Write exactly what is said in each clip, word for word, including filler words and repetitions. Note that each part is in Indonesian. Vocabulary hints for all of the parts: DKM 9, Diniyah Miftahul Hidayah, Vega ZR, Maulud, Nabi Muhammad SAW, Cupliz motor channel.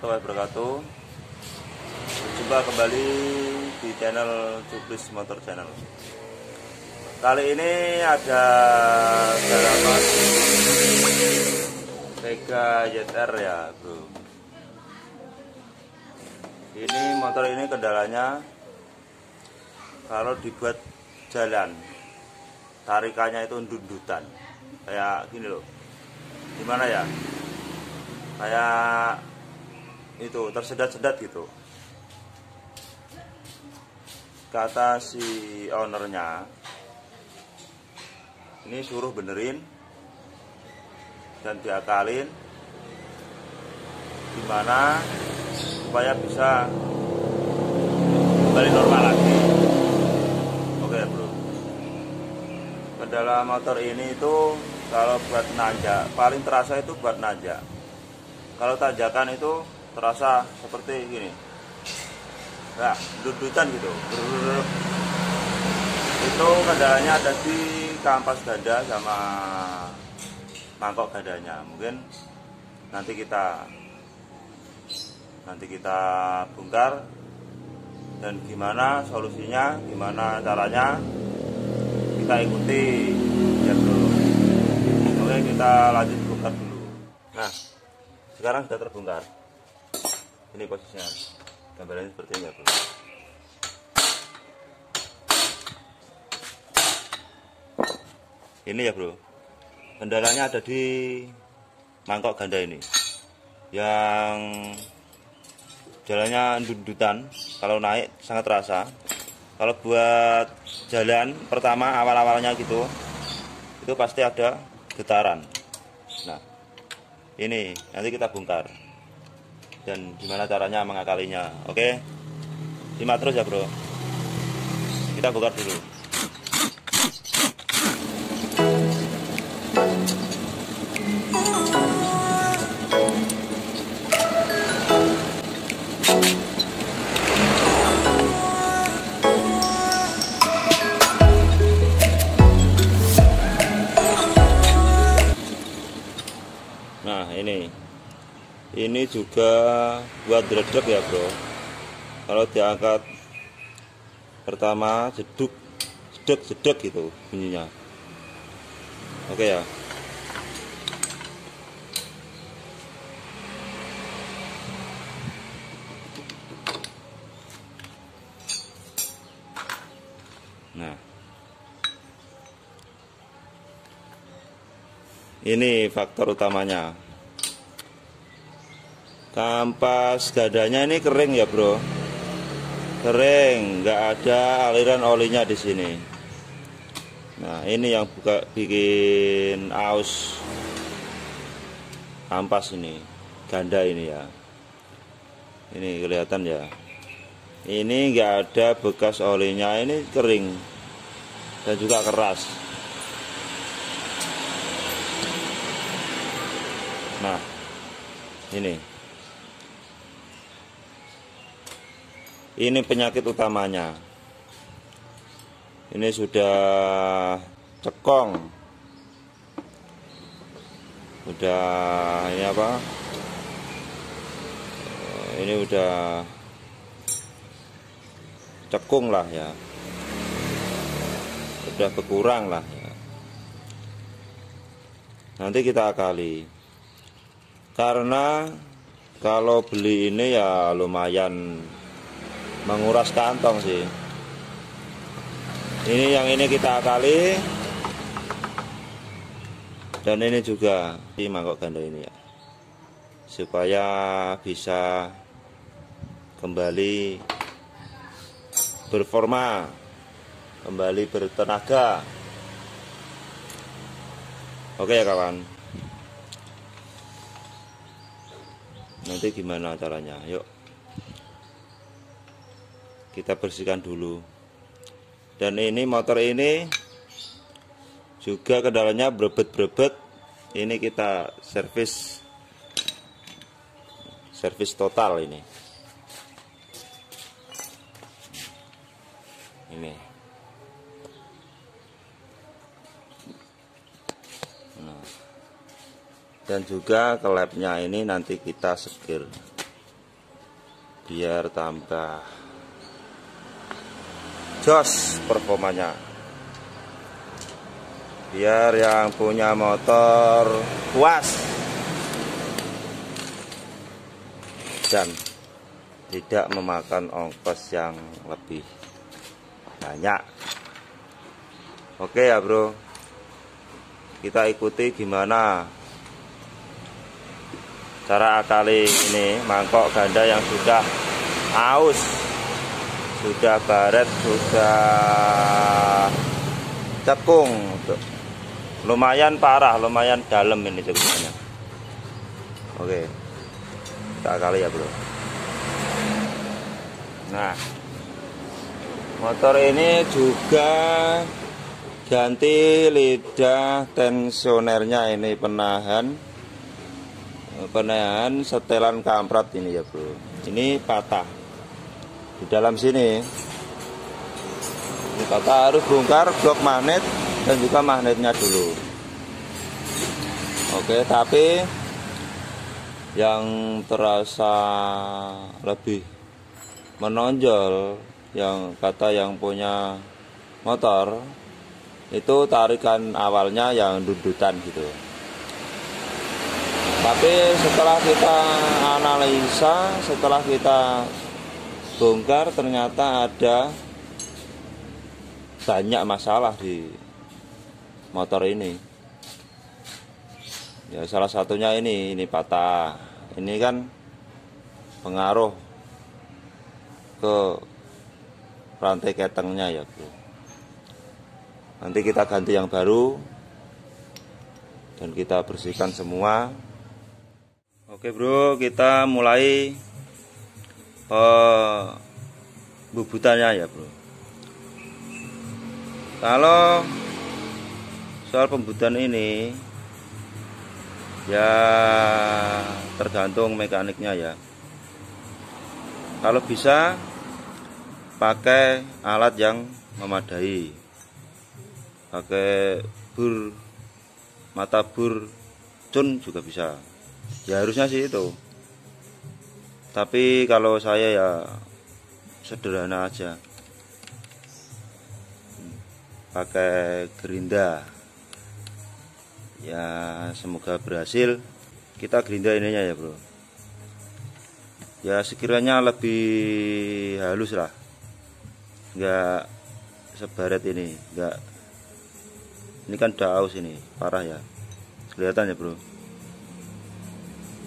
warahmatullahi wabarakatuh. Berjumpa kembali di channel Cupliz Motor Channel. Kali ini ada garapan Vega Z R ya bro. Ini motor ini kendalanya kalau dibuat jalan tarikannya itu dundutan, kayak gini loh. Gimana ya? Kayak itu tersedat-sedat gitu. Kata si ownernya ini suruh benerin dan diakalin gimana supaya bisa kembali normal lagi. Oke bro, kendala motor ini itu kalau buat nanjak paling terasa itu buat nanjak. Kalau tanjakan itu terasa seperti gini, nah, dudutan gitu. Brrr. Itu kendalanya ada di kampas ganda sama mangkok gandanya. Mungkin nanti kita nanti kita bongkar dan gimana solusinya, gimana caranya kita ikuti ya bro. Oke, kita lanjut bongkar dulu. Nah, sekarang sudah terbongkar. Ini posisinya, gambarannya seperti ini ya bro. Ini ya bro, kendalanya ada di mangkok ganda ini, yang jalannya dundutan. Kalau naik sangat terasa. Kalau buat jalan pertama awal-awalnya gitu, itu pasti ada getaran. Nah, ini nanti kita bongkar dan gimana caranya mengakalinya. Oke, simak terus ya bro, kita bongkar dulu. Nah, ini ini juga buat dredeg ya bro. Kalau diangkat pertama jeduk jeduk jeduk gitu bunyinya. Oke ya, nah ini faktor utamanya. Kampas gadanya ini kering ya bro, kering, nggak ada aliran olinya di sini. Nah, ini yang buka bikin aus kampas ini, ganda ini ya. Ini kelihatan ya, ini nggak ada bekas olinya, ini kering dan juga keras. Nah, ini. Ini penyakit utamanya. Ini sudah cekong, udah ini apa? Ini udah cekung lah ya, sudah berkurang lah ya. Nanti kita akali, karena kalau beli ini ya lumayan menguras kantong sih. Ini yang ini kita akali, dan ini juga di mangkok ganda ini ya, supaya bisa kembali berforma, kembali bertenaga. Oke ya kawan, nanti gimana caranya, yuk kita bersihkan dulu. Dan ini motor ini juga kendalanya berebet-berebet. Ini kita servis servis total ini. Ini. Nah. Dan juga kelepnya ini nanti kita segel. biar tambah jos performanya. Biar yang punya motor puas dan tidak memakan ongkos yang lebih banyak. Oke ya bro, kita ikuti gimana cara akali ini mangkok ganda yang sudah aus, sudah baret, sudah cekung, lumayan parah, lumayan dalam ini cekungannya. Oke, kita akali ya bro. Nah, motor ini juga ganti lidah tensionernya, ini penahan penahan setelan kamprat ini ya bro. Ini patah di dalam sini, ini patah, harus bongkar blok magnet dan juga magnetnya dulu. Oke, tapi yang terasa lebih menonjol yang kata yang punya motor itu tarikan awalnya yang dundutan gitu. Tapi setelah kita analisa, setelah kita bongkar, ternyata ada banyak masalah di motor ini. Ya salah satunya ini, ini patah. Ini kan pengaruh ke rantai ketengnya ya bro. Nanti kita ganti yang baru dan kita bersihkan semua. Oke bro, kita mulai pembubutannya ya bro. Kalau soal pembubutan ini ya tergantung mekaniknya ya. Kalau bisa pakai alat yang memadai, pakai bur, mata bur cun juga bisa. Ya harusnya sih itu. Tapi kalau saya ya sederhana aja, pakai gerinda. Ya semoga berhasil. Kita gerinda ininya ya bro. Ya sekiranya lebih halus lah, nggak sebaret ini. Nggak, ini kan udah aus ini, parah ya. Kelihatan ya bro.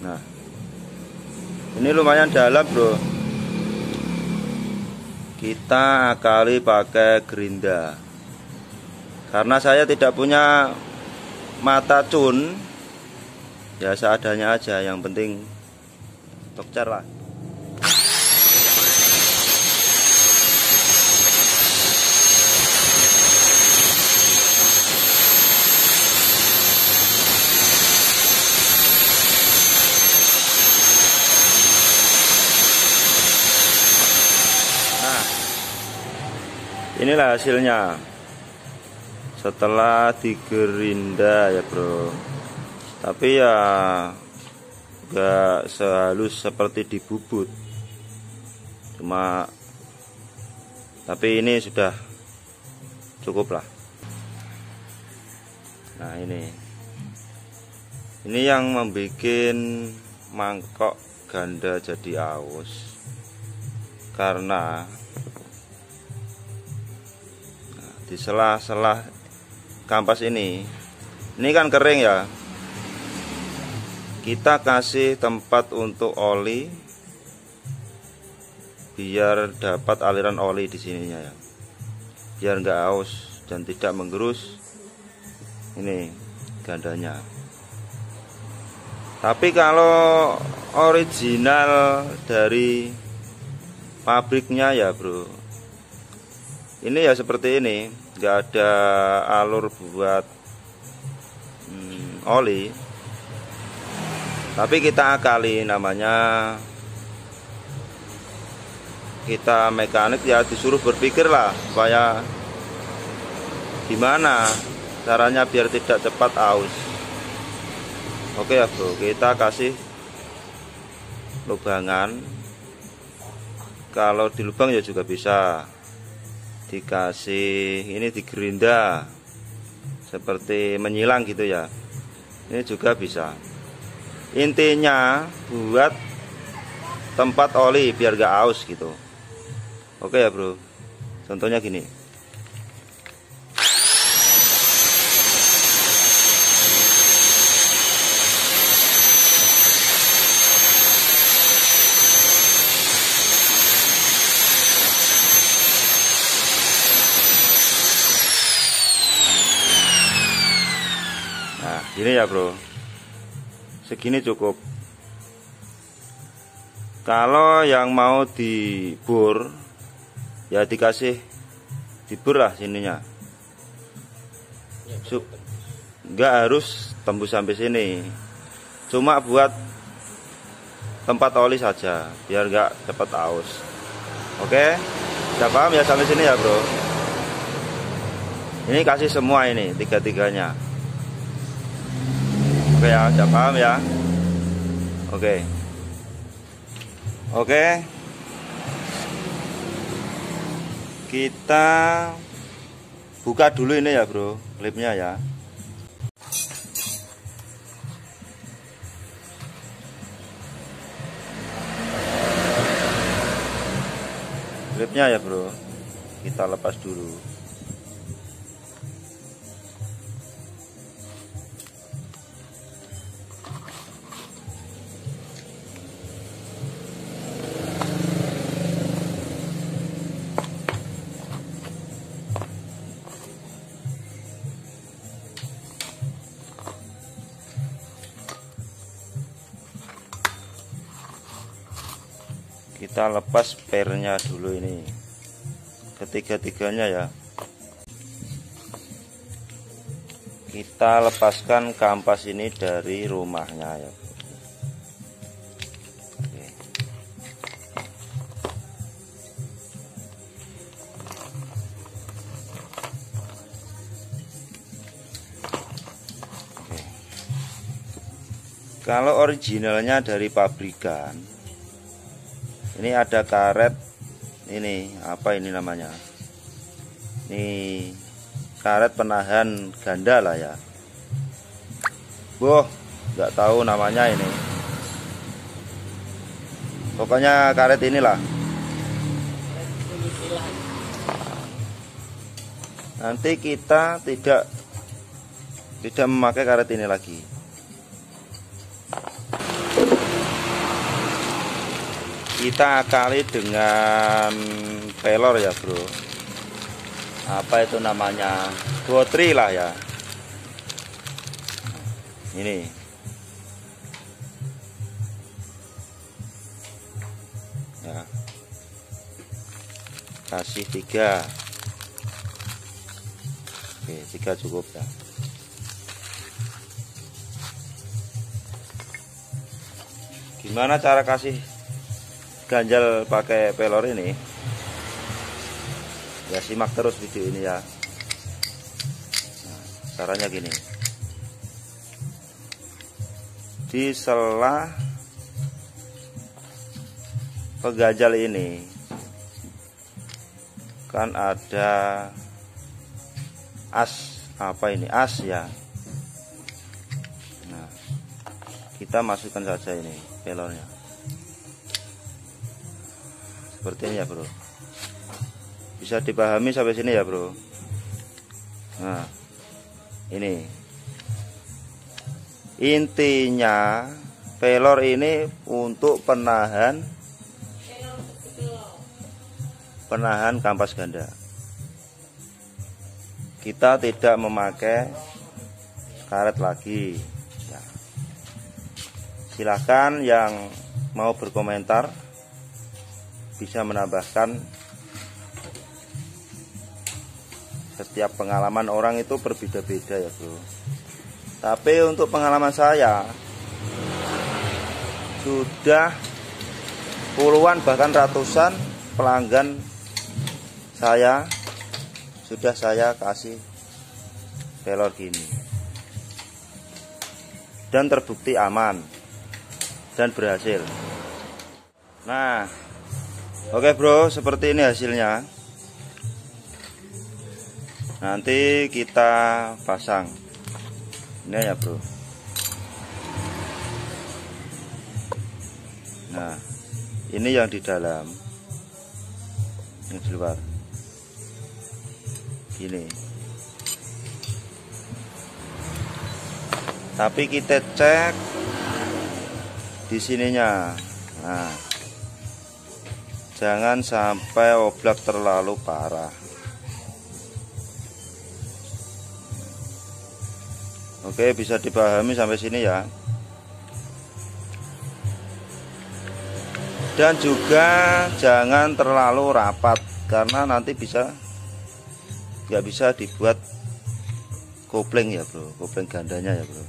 Nah, ini lumayan dalam bro. Kita akali pakai gerinda. Karena saya tidak punya mata cun, ya seadanya aja. Yang penting tokcer lah. Inilah hasilnya setelah digerinda ya bro. Tapi ya gak sehalus seperti dibubut. Cuma tapi ini sudah cukup lah. Nah ini, ini yang membuat mangkok ganda jadi aus. Karena di sela-sela kampas ini, ini kan kering ya, kita kasih tempat untuk oli biar dapat aliran oli di sininya ya, biar nggak aus dan tidak menggerus ini gandanya. Tapi kalau original dari pabriknya ya bro, ini ya seperti ini, nggak ada alur buat hmm, oli. Tapi kita akali, namanya kita mekanik ya disuruh berpikir lah, supaya gimana caranya biar tidak cepat aus. Oke ya bro, kita kasih lubangan Kalau di lubang ya juga bisa dikasih ini digerinda seperti menyilang gitu ya, ini juga bisa. Intinya buat tempat oli biar gak aus gitu. Oke ya bro, contohnya gini. Nah, gini ya bro, segini cukup. Kalau yang mau dibor ya dikasih dibor lah sininya, nggak harus tembus sampai sini, cuma buat tempat oli saja biar nggak cepat aus. Oke, udah paham ya sampai sini ya bro. Ini kasih semua ini tiga-tiganya. Oke ya, udah paham ya. Oke, oke, kita buka dulu ini ya bro, klipnya ya. Klipnya ya bro, kita lepas dulu. Kita lepas pernya dulu ini, ketiga-tiganya ya. Kita lepaskan kampas ini dari rumahnya ya. Oke. Oke. Kalau originalnya dari pabrikan ini ada karet ini, apa ini namanya, ini karet penahan ganda lah ya. Wah, nggak tahu namanya ini, pokoknya karet inilah. Nanti kita tidak tidak memakai karet ini lagi. Kita akali dengan pelor ya bro, apa itu namanya, gotri lah ya. Ini ya, kasih tiga. Oke, tiga cukup ya. Gimana cara kasih ganjal pakai pelor ini ya, simak terus video ini ya. Nah, caranya gini, disela pengganjal ini kan ada as, apa ini, as ya. Nah, kita masukkan saja ini pelornya seperti ini ya bro, bisa dipahami sampai sini ya bro. Nah, ini intinya pelor ini untuk penahan penahan kampas ganda. Kita tidak memakai karet lagi ya. Silahkan yang mau berkomentar bisa menambahkan, setiap pengalaman orang itu berbeda-beda ya bro. Tapi untuk pengalaman saya sudah puluhan bahkan ratusan pelanggan saya sudah saya kasih pelor gini, dan terbukti aman dan berhasil. Nah, Oke bro, seperti ini hasilnya. Nanti kita pasang ini ya bro. Nah, ini yang di dalam, yang di luar gini. Tapi kita cek di sininya. Nah, jangan sampai oblak terlalu parah. Oke, bisa dipahami sampai sini ya. Dan juga jangan terlalu rapat, karena nanti bisa nggak bisa dibuat kopling ya bro, kopling gandanya ya bro,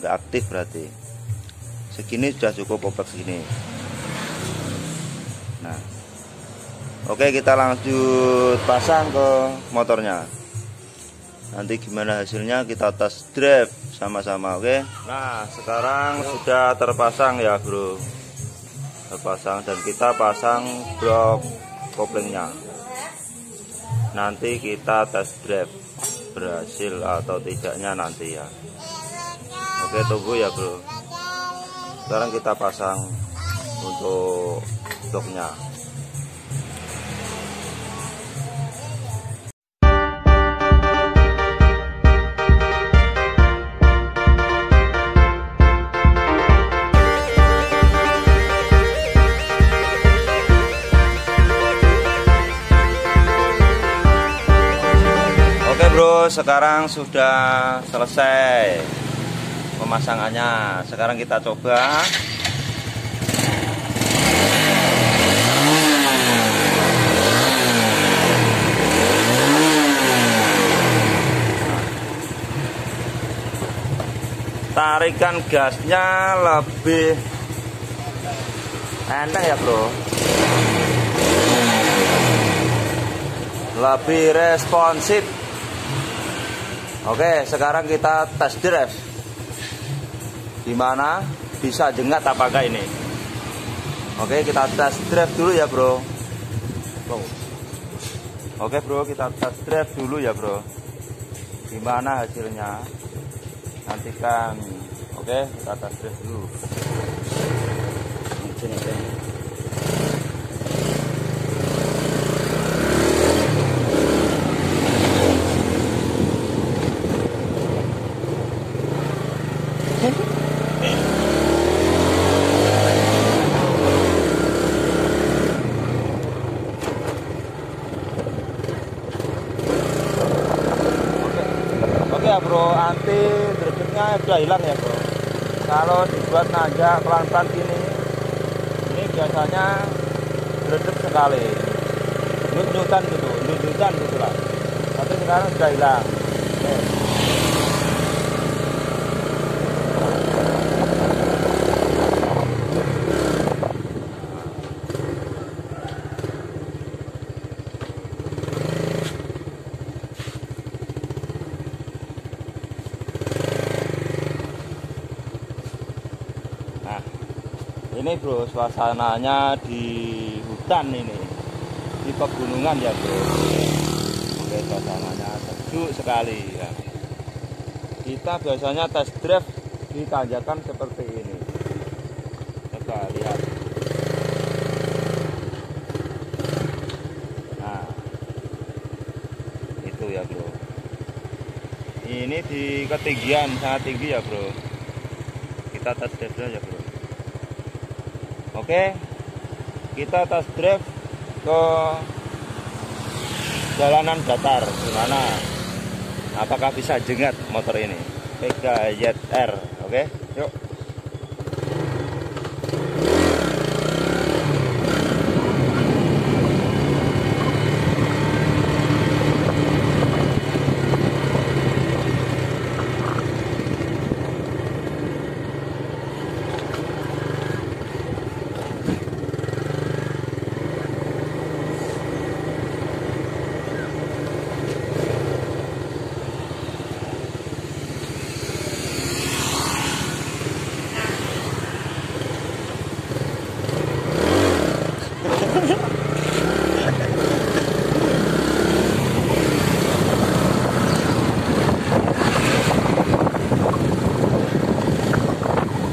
nggak aktif berarti. Segini sudah cukup oblak segini. Nah, oke, kita lanjut pasang ke motornya. Nanti gimana hasilnya kita tes drive sama-sama, oke? Nah, sekarang sudah terpasang ya bro, terpasang, dan kita pasang blok koplingnya. Nanti kita tes drive berhasil atau tidaknya nanti ya. Oke, tunggu ya bro. Sekarang kita pasang untuk bloknya. Oke bro, sekarang sudah selesai pemasangannya. Sekarang kita coba. Tarikan gasnya lebih enak ya bro, lebih responsif. Oke, sekarang kita tes drive, gimana bisa jengat apakah ini. Oke, kita tes drive dulu ya bro. Oke bro, kita tes drive dulu ya bro, gimana hasilnya. Nantikan. Oke, kita tes drive dulu. Sini, sini. Bro, anti driftingnya sudah hilang ya bro. Kalau dibuat nanjak pelan-pelan gini, ini biasanya drifting sekali, nunjukan gitu, nunjukan gitu lah. Tapi sekarang sudah hilang. Oke. Ini bro, suasananya di hutan ini, di pegunungan ya bro. Oke, suasananya sejuk sekali ya. Kita biasanya test drive di tanjakan seperti ini. Coba lihat. Nah, itu ya bro. Ini di ketinggian sangat tinggi ya bro. Kita test drive ya bro. Oke, kita tes drive ke jalanan datar, gimana? Apakah bisa jengat motor ini? Vega Z R, oke, yuk.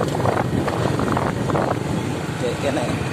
kayak kena iya.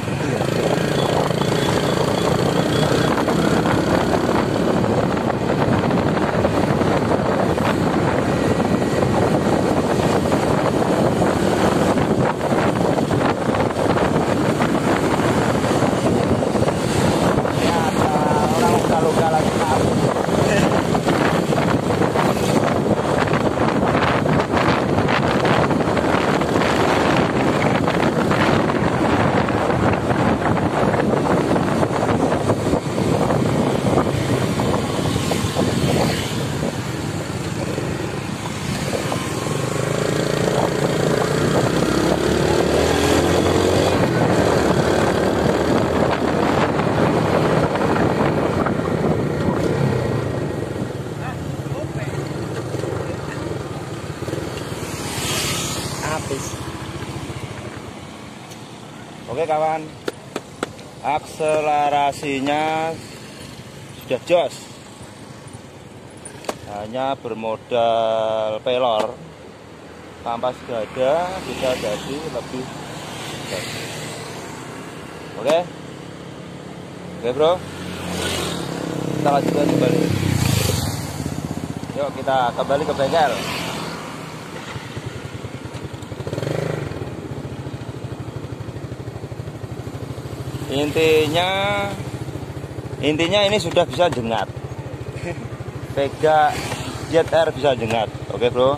Oke kawan, akselerasinya sudah jos, hanya bermodal pelor, kampas dada bisa jadi lebih jos. Oke, oke bro, kita lanjutkan kembali. Yuk kita kembali ke bengkel. Intinya intinya ini sudah bisa jengat. Vega Z R bisa jengat. Oke, bro.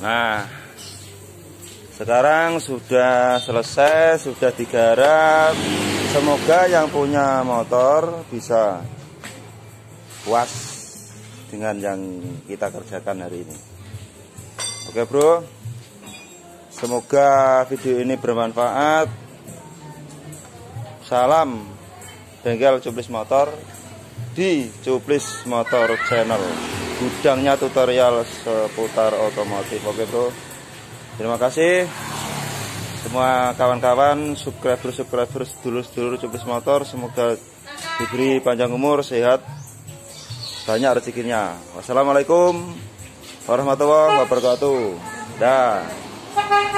Nah, sekarang sudah selesai, sudah digarap. Semoga yang punya motor bisa puas dengan yang kita kerjakan hari ini. Oke bro, semoga video ini bermanfaat. Salam bengkel Cupliz motor di Cupliz motor channel. Gudangnya tutorial seputar otomotif. Oke bro, terima kasih semua kawan-kawan, subscriber-subscriber sedulur-sedulur Cupliz motor. Semoga diberi panjang umur, sehat, banyak rezekinya. Wassalamualaikum warahmatullahi wabarakatuh. Dah.